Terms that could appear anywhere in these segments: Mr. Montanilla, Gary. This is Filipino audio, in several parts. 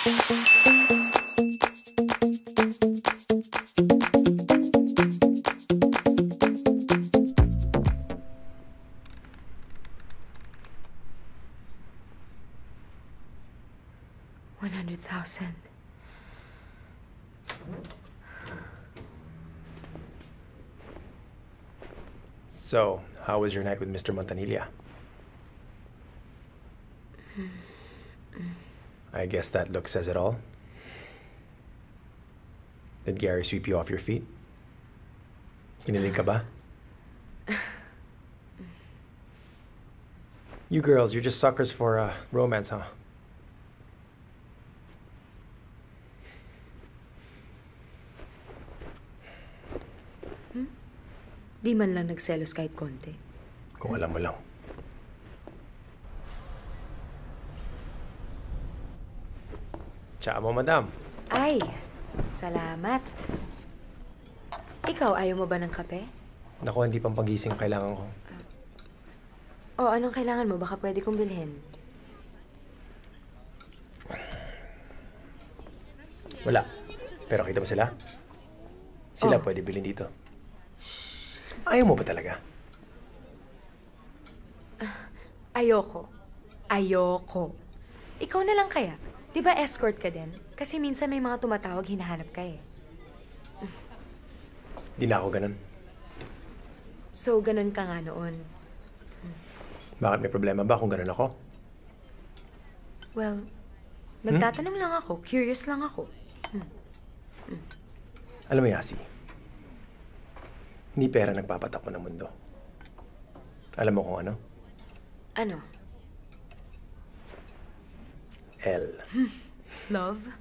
100,000. So, how was your night with Mr. Montanilla? I guess that look says it all. Did Gary sweep you off your feet? Kinilig ka ba? You girls, you're just suckers for romance, huh? Di man lang nagselos kahit konti. Kung alam mo lang. Tsaka mo, madam. Ay, salamat. Ikaw, ayaw mo ba ng kape? Naku, hindi pang pagising kailangan ko. O, anong kailangan mo? Baka pwede kong bilhin. Wala. Pero kita mo sila? Sila pwede bilhin dito. Ayaw mo ba talaga? Ayoko. Ayoko. Ikaw na lang kaya. Diba escort ka din? Kasi minsan may mga tumatawag, hinahanap ka eh. Di na ako ganun. So, ganun ka nga noon. Bakit may problema ba kung ganun ako? Well, nagtatanong lang ako. Curious lang ako. Alam mo, Yasi, hindi pera nagpapatakbo ng mundo. Alam mo kung ano? Ano? L. Love?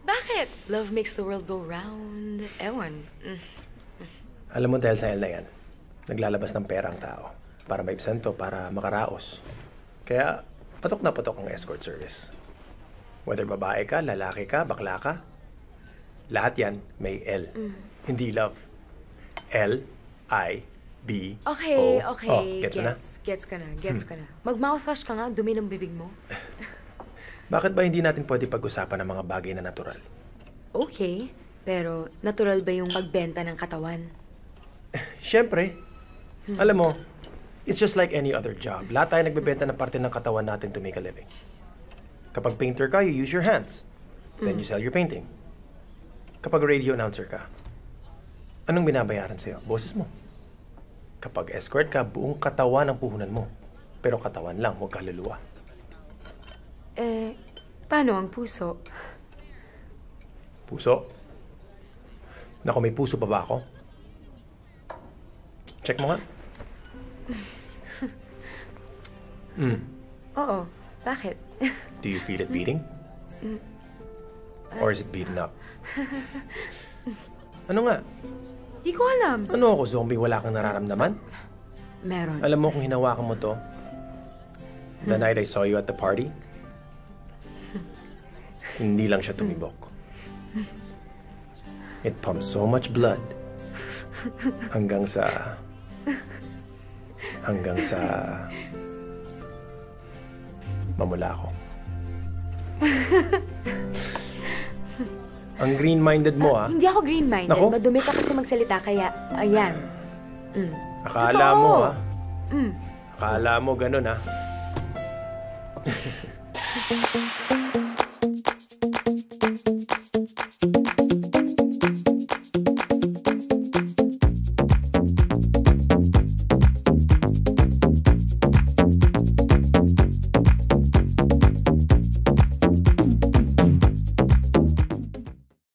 Bakit? Love makes the world go round. Ewan. Alam mo dahil sa L na yan, naglalabas ng pera ang tao para maibsan to, para makaraos. Kaya patok na patok ang escort service. Whether babae ka, lalaki ka, bakla ka, lahat yan may L. Hindi love. L-I-L. Okay. Oh, gets ka na. Mag-mouthwash ka nga, dumi ng bibig mo. Bakit ba hindi natin pwede pag-usapan ng mga bagay na natural? Okay, pero natural ba yung pagbenta ng katawan? Siyempre. Alam mo, it's just like any other job. Lahat tayo nagbebenta ng parte ng katawan natin to make a living. Kapag painter ka, you use your hands. Then you sell your painting. Kapag radio announcer ka, anong binabayaran sa'yo? Boses mo. Kapag escort ka, buong katawan ang puhunan mo. Pero katawan lang, huwag kaluluwa. Eh, paano ang puso? Puso? Naku, may puso pa ba ako? Check mo nga. Oo, bakit? Do you feel it beating? Or is it beaten up? Ano nga? Di ko alam. Ano ako, zombie? Wala kang nararamdaman? Meron. Alam mo kung hinawakan mo to? The night I saw you at the party? Hindi lang siya tumibok. It pumped so much blood. Hanggang sa mamula ako. Ang green-minded mo, ha? Hindi ako green-minded. Madumi ka kasi magsalita, kaya ayan. Akala mo, ha? Akala mo ganun, ha?